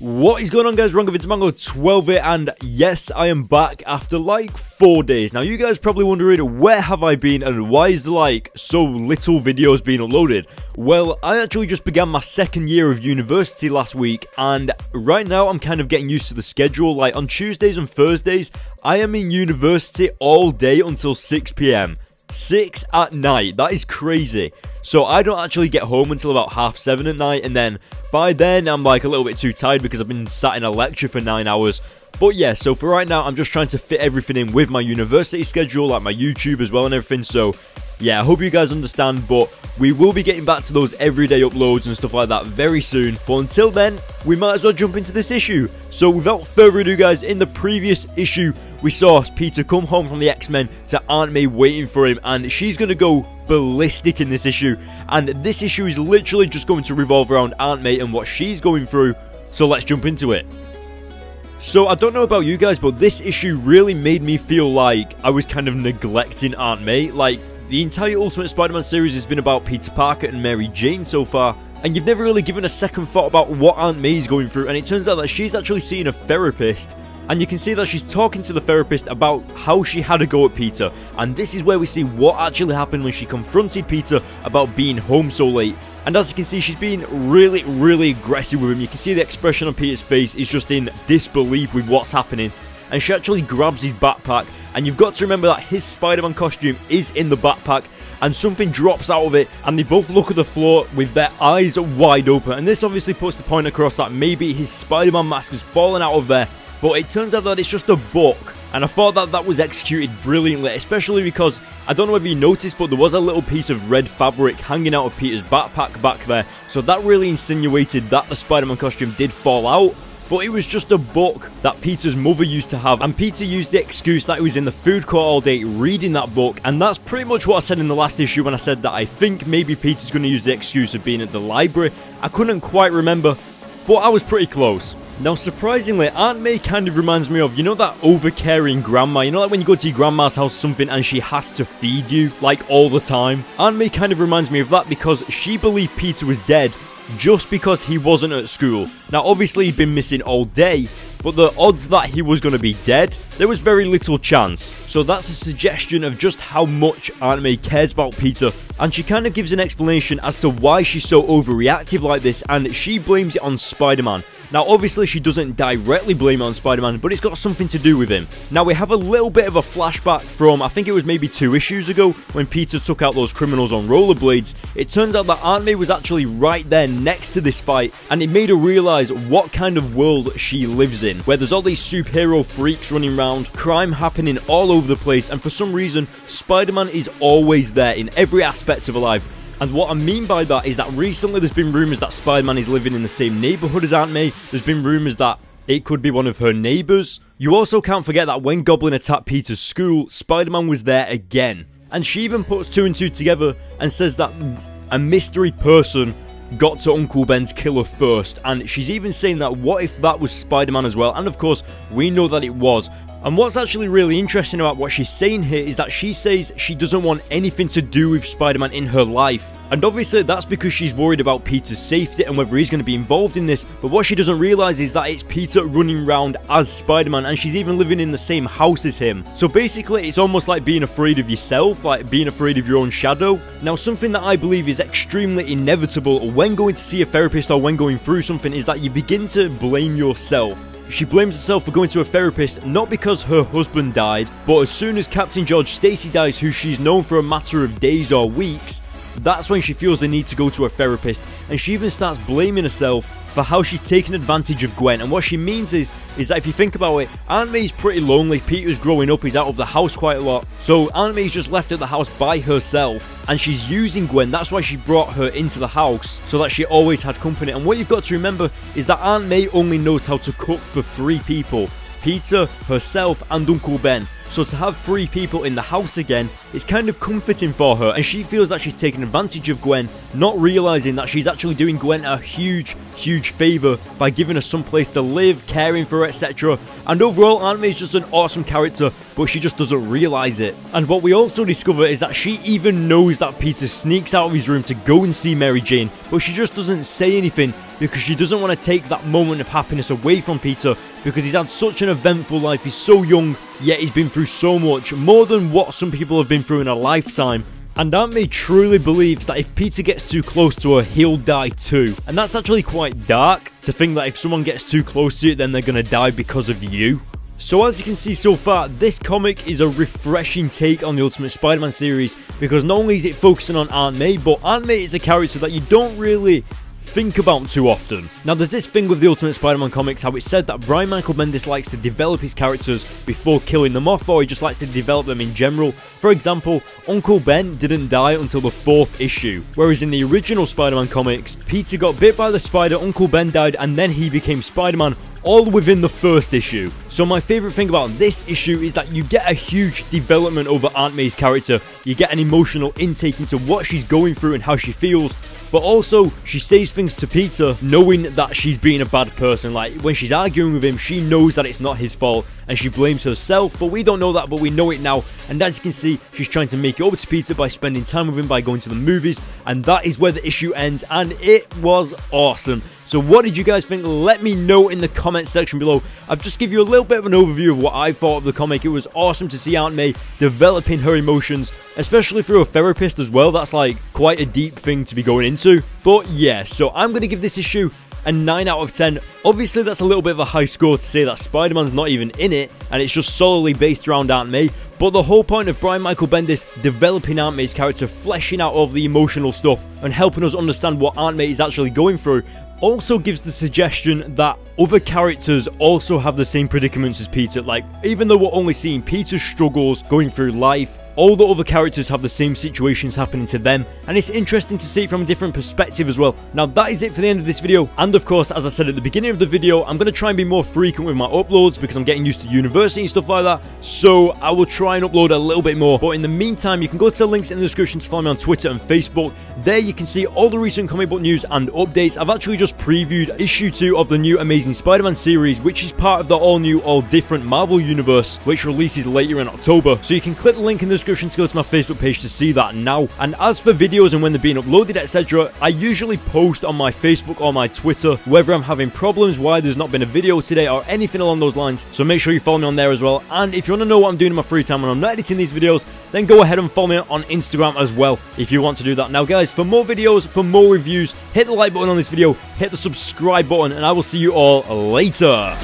What is going on, guys? RangoVitsOfMangoO12 here, and yes, I am back after like 4 days. Now, you guys probably wondering, where have I been and why is like so little videos being uploaded? Well, I actually just began my second year of university last week, and right now I'm kind of getting used to the schedule. Like on Tuesdays and Thursdays, I am in university all day until 6 p.m. 6 at night, that is crazy. So I don't actually get home until about 7:30 at night, and then by then I'm like a little bit too tired because I've been sat in a lecture for 9 hours. But yeah, so for right now I'm just trying to fit everything in with my university schedule, like my YouTube as well and everything. So yeah, I hope you guys understand, but we will be getting back to those everyday uploads and stuff like that very soon. But until then, we might as well jump into this issue. So without further ado, guys, in the previous issue we saw Peter come home from the X-Men to Aunt May waiting for him, and she's going to go ballistic in this issue. And this issue is literally just going to revolve around Aunt May and what she's going through, so let's jump into it. So I don't know about you guys, but this issue really made me feel like I was kind of neglecting Aunt May. Like, the entire Ultimate Spider-Man series has been about Peter Parker and Mary Jane so far, and you've never really given a second thought about what Aunt May is going through. And it turns out that she's actually seeing a therapist, and you can see that she's talking to the therapist about how she had a go at Peter. And this is where we see what actually happened when she confronted Peter about being home so late. And as you can see, she's being really, really aggressive with him. You can see the expression on Peter's face is just in disbelief with what's happening. And she actually grabs his backpack, and you've got to remember that his Spider-Man costume is in the backpack, and something drops out of it, and they both look at the floor with their eyes wide open. And this obviously puts the point across that maybe his Spider-Man mask has fallen out of there, but it turns out that it's just a book. And I thought that that was executed brilliantly, especially because, I don't know if you noticed, but there was a little piece of red fabric hanging out of Peter's backpack back there, so that really insinuated that the Spider-Man costume did fall out. But it was just a book that Peter's mother used to have, and Peter used the excuse that he was in the food court all day reading that book. And that's pretty much what I said in the last issue when I said that I think maybe Peter's going to use the excuse of being at the library. I couldn't quite remember, but I was pretty close. Now, surprisingly, Aunt May kind of reminds me of, you know, that overcaring grandma. You know, like when you go to your grandma's house or something and she has to feed you, like, all the time? Aunt May kind of reminds me of that because she believed Peter was dead just because he wasn't at school. Now, obviously, he'd been missing all day, but the odds that he was going to be dead, there was very little chance. So that's a suggestion of just how much Aunt May cares about Peter. And she kind of gives an explanation as to why she's so overreactive like this, and she blames it on Spider-Man. Now, obviously, she doesn't directly blame it on Spider-Man, but it's got something to do with him. Now, we have a little bit of a flashback from, I think it was maybe 2 issues ago, when Peter took out those criminals on rollerblades. It turns out that Aunt May was actually right there next to this fight, and it made her realise what kind of world she lives in, where there's all these superhero freaks running around, crime happening all over the place, and for some reason, Spider-Man is always there in every aspect of her life. And what I mean by that is that recently there's been rumours that Spider-Man is living in the same neighbourhood as Aunt May. There's been rumours that it could be one of her neighbours. You also can't forget that when Goblin attacked Peter's school, Spider-Man was there again. And she even puts 2 and 2 together and says that a mystery person got to Uncle Ben's killer first. And she's even saying that what if that was Spider-Man as well? And of course, we know that it was. And what's actually really interesting about what she's saying here is that she says she doesn't want anything to do with Spider-Man in her life. And obviously that's because she's worried about Peter's safety and whether he's going to be involved in this. But what she doesn't realise is that it's Peter running around as Spider-Man, and she's even living in the same house as him. So basically it's almost like being afraid of yourself, like being afraid of your own shadow. Now, something that I believe is extremely inevitable when going to see a therapist or when going through something is that you begin to blame yourself. She blames herself for going to a therapist, not because her husband died, but as soon as Captain George Stacy dies, who she's known for a matter of days or weeks, that's when she feels the need to go to a therapist. And she even starts blaming herself for how she's taken advantage of Gwen. And what she means is that if you think about it, Aunt May's pretty lonely. Peter's growing up, he's out of the house quite a lot, so Aunt May's just left at the house by herself, and she's using Gwen. That's why she brought her into the house, so that she always had company. And what you've got to remember is that Aunt May only knows how to cook for 3 people, Peter, herself, and Uncle Ben. So to have 3 people in the house again is kind of comforting for her, and she feels that she's taken advantage of Gwen, not realising that she's actually doing Gwen a huge, huge favour by giving her some place to live, caring for her, etc. And overall, Aunt May is just an awesome character, but she just doesn't realise it. And what we also discover is that she even knows that Peter sneaks out of his room to go and see Mary Jane, but she just doesn't say anything. because she doesn't want to take that moment of happiness away from Peter, because he's had such an eventful life. He's so young, yet he's been through so much, more than what some people have been through in a lifetime. And Aunt May truly believes that if Peter gets too close to her, he'll die too. And that's actually quite dark, to think that if someone gets too close to you, then they're gonna die because of you. So as you can see so far, this comic is a refreshing take on the Ultimate Spider-Man series, because not only is it focusing on Aunt May, but Aunt May is a character that you don't really think about too often. Now there's this thing with the Ultimate Spider-Man comics, how it's said that Brian Michael Bendis likes to develop his characters before killing them off, or he just likes to develop them in general. For example, Uncle Ben didn't die until the 4th issue, whereas in the original Spider-Man comics, Peter got bit by the spider, Uncle Ben died, and then he became Spider-Man, all within the 1st issue. So my favourite thing about this issue is that you get a huge development over Aunt May's character. You get an emotional intake into what she's going through and how she feels, but also she says things to Peter knowing that she's being a bad person. Like when she's arguing with him, she knows that it's not his fault and she blames herself, but we don't know that, but we know it now. And as you can see, she's trying to make it up to Peter by spending time with him, by going to the movies, and that is where the issue ends, and it was awesome. So what did you guys think? Let me know in the comment section below. I've just give you a little bit of an overview of what I thought of the comic. It was awesome to see Aunt May developing her emotions, especially through a therapist as well. That's like quite a deep thing to be going into. But yeah, so I'm going to give this issue a 9 out of 10. Obviously, that's a little bit of a high score to say that Spider-Man's not even in it, and it's just solely based around Aunt May. But the whole point of Brian Michael Bendis developing Aunt May's character, fleshing out all the emotional stuff, and helping us understand what Aunt May is actually going through, also gives the suggestion that other characters also have the same predicaments as Peter. Like, even though we're only seeing Peter's struggles going through life, all the other characters have the same situations happening to them, and it's interesting to see it from a different perspective as well. Now that is it for the end of this video, and of course, as I said at the beginning of the video, I'm going to try and be more frequent with my uploads because I'm getting used to university and stuff like that, so I will try and upload a little bit more. But in the meantime, you can go to the links in the description to follow me on Twitter and Facebook. There you can see all the recent comic book news and updates. I've actually just previewed issue 2 of the new Amazing Spider-Man series, which is part of the all new, all different Marvel Universe, which releases later in October, so you can click the link in the description to go to my Facebook page to see that now. And as for videos and when they're being uploaded, etc., I usually post on my Facebook or my Twitter whether I'm having problems, why there's not been a video today, or anything along those lines, so make sure you follow me on there as well. And if you want to know what I'm doing in my free time when I'm not editing these videos, then go ahead and follow me on Instagram as well if you want to do that. Now guys, for more videos, for more reviews, hit the like button on this video, hit the subscribe button, and I will see you all later.